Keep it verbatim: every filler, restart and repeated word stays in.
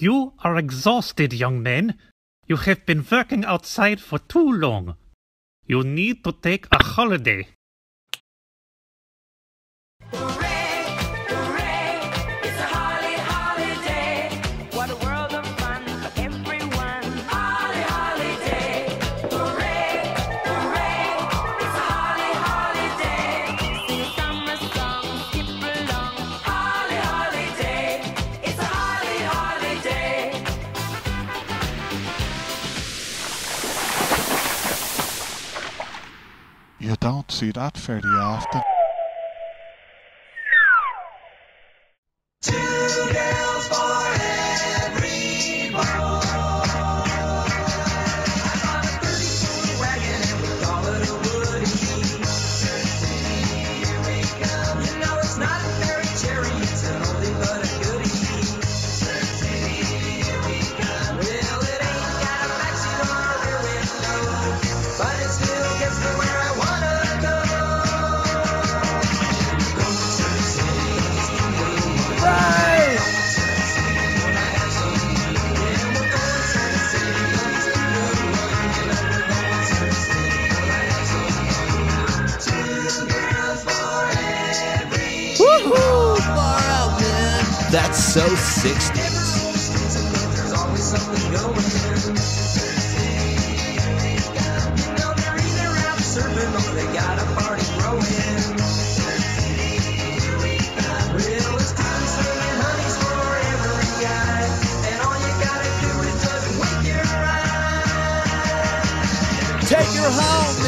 You are exhausted, young man. You have been working outside for too long. You need to take a holiday. You don't see that fairly often. Two girls for every boy. I bought a thirty-foot wagon and we call it a woody. Here we come. You know it's not a fairy cherry, it's an oldie but a goodie. Here we come. Well, it ain't got a matching or a rear window, but it still gets the way. That's so sixties. There's always something going on. Now they're either out surfing or they got a party growing. Well, it's time to sing honeys for every guy, and all you gotta do is just wink your eye. Take her home.